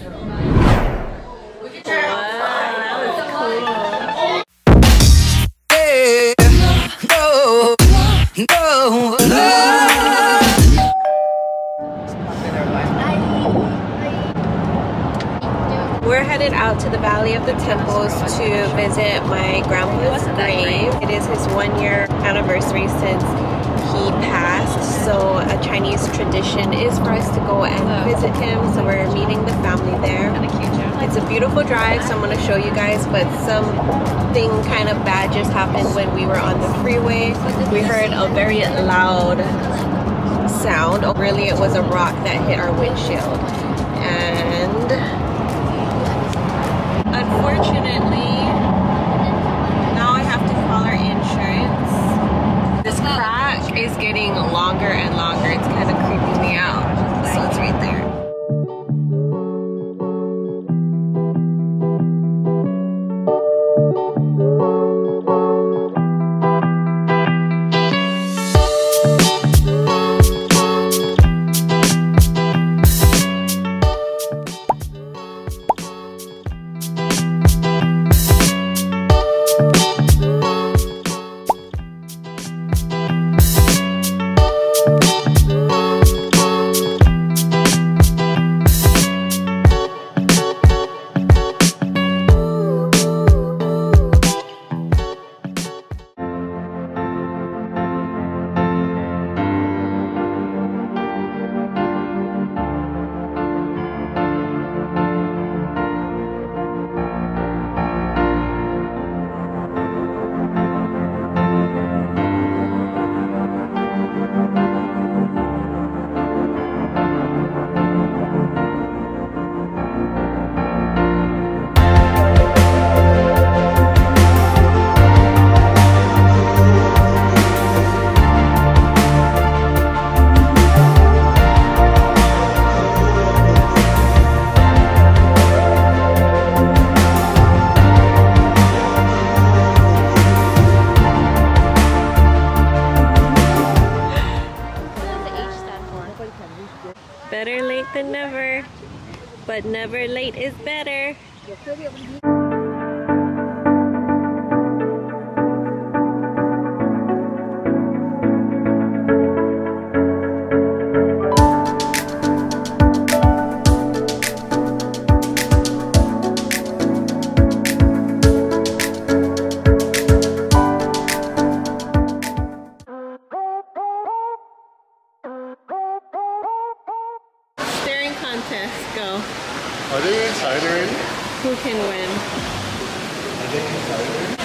We can turn off. Wow, that was cool. Hey, no, no, no. We're headed out to the Valley of the Temples to visit my grandpa's grave. It is his 1-year anniversary since he passed, so a Chinese tradition is for us to go and visit him, so we're meeting the family there. It's a beautiful drive, so I'm going to show you guys, but something kind of bad just happened when we were on the freeway. We heard a very loud sound. Really, it was a rock that hit our windshield, and unfortunately now I have to call our insurance. This crack is getting longer and longer. It's kind of creeping me out, so it's right there. Better late than never, but never late is better. Are they inside already? Who can win? Are they inside already?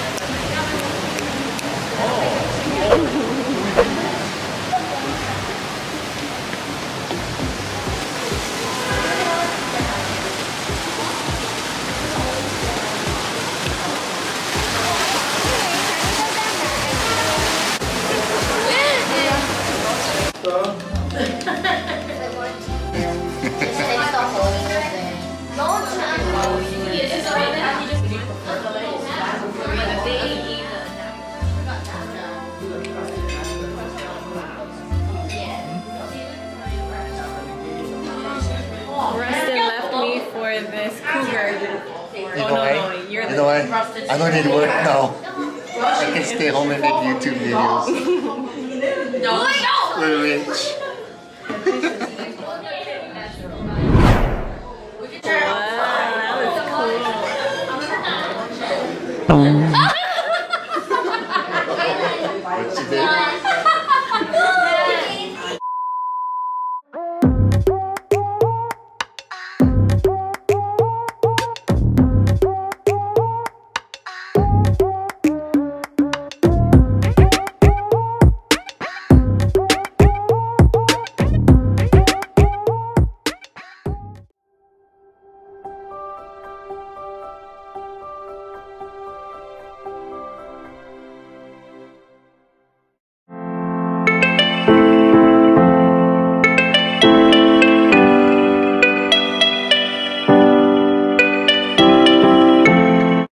This cougar. You know, no, you're the prostitute. I don't need to work now. I can stay home and make YouTube videos. No, no. Wow, that was cool.